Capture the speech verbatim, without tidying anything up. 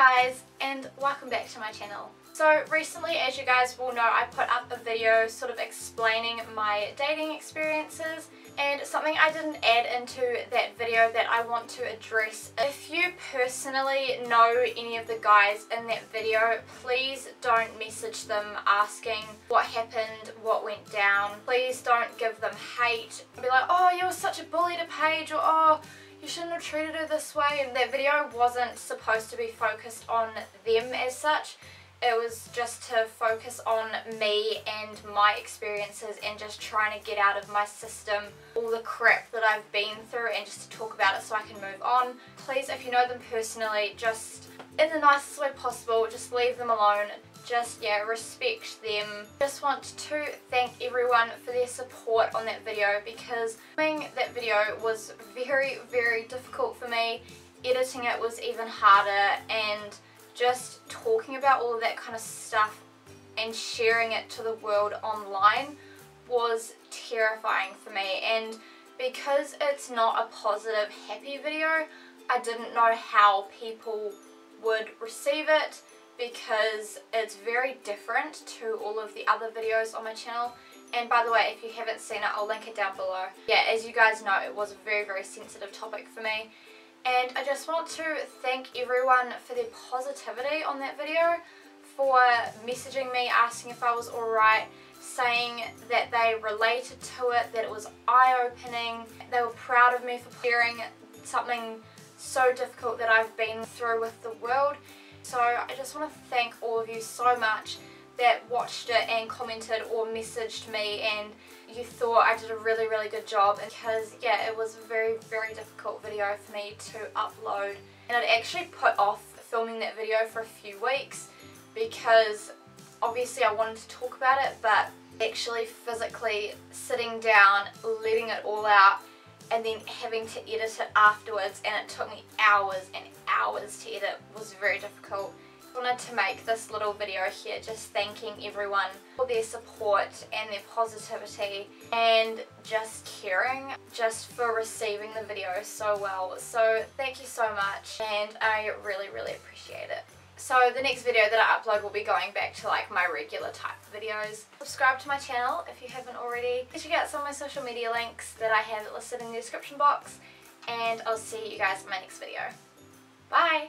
guys, and welcome back to my channel. So recently, as you guys will know, I put up a video sort of explaining my dating experiences, and something I didn't add into that video that I want to address. If you personally know any of the guys in that video, please don't message them asking what happened, what went down. Please don't give them hate. Be like, oh, you're such a bully to Paige, or oh, you shouldn't have treated her this way. And that video wasn't supposed to be focused on them as such. It was just to focus on me and my experiences and just trying to get out of my system all the crap that I've been through and just to talk about it so I can move on. Please, if you know them personally, just in the nicest way possible, just leave them alone. Just, yeah, respect them. Just want to thank everyone for their support on that video, because filming that video was very, very difficult for me. Editing it was even harder, and just talking about all of that kind of stuff and sharing it to the world online was terrifying for me. And because it's not a positive, happy video, I didn't know how people would receive it, because it's very different to all of the other videos on my channel. And by the way, if you haven't seen it, I'll link it down below. Yeah, as you guys know, it was a very, very sensitive topic for me. And I just want to thank everyone for their positivity on that video, for messaging me, asking if I was alright, saying that they related to it, that it was eye-opening. They were proud of me for sharing something so difficult that I've been through with the world. So I just want to thank all of you so much that watched it and commented or messaged me and you thought I did a really, really good job, because yeah, it was a very, very difficult video for me to upload. And I'd actually put off filming that video for a few weeks because obviously I wanted to talk about it, but actually physically sitting down, letting it all out, and then having to edit it afterwards, and it took me hours and hours to edit, was very difficult. I wanted to make this little video here just thanking everyone for their support and their positivity and just caring, just for receiving the video so well. So thank you so much, and I really, really appreciate it. So the next video that I upload will be going back to like my regular type of videos. Subscribe to my channel if you haven't already. Check out some of my social media links that I have listed in the description box, and I'll see you guys in my next video. Bye!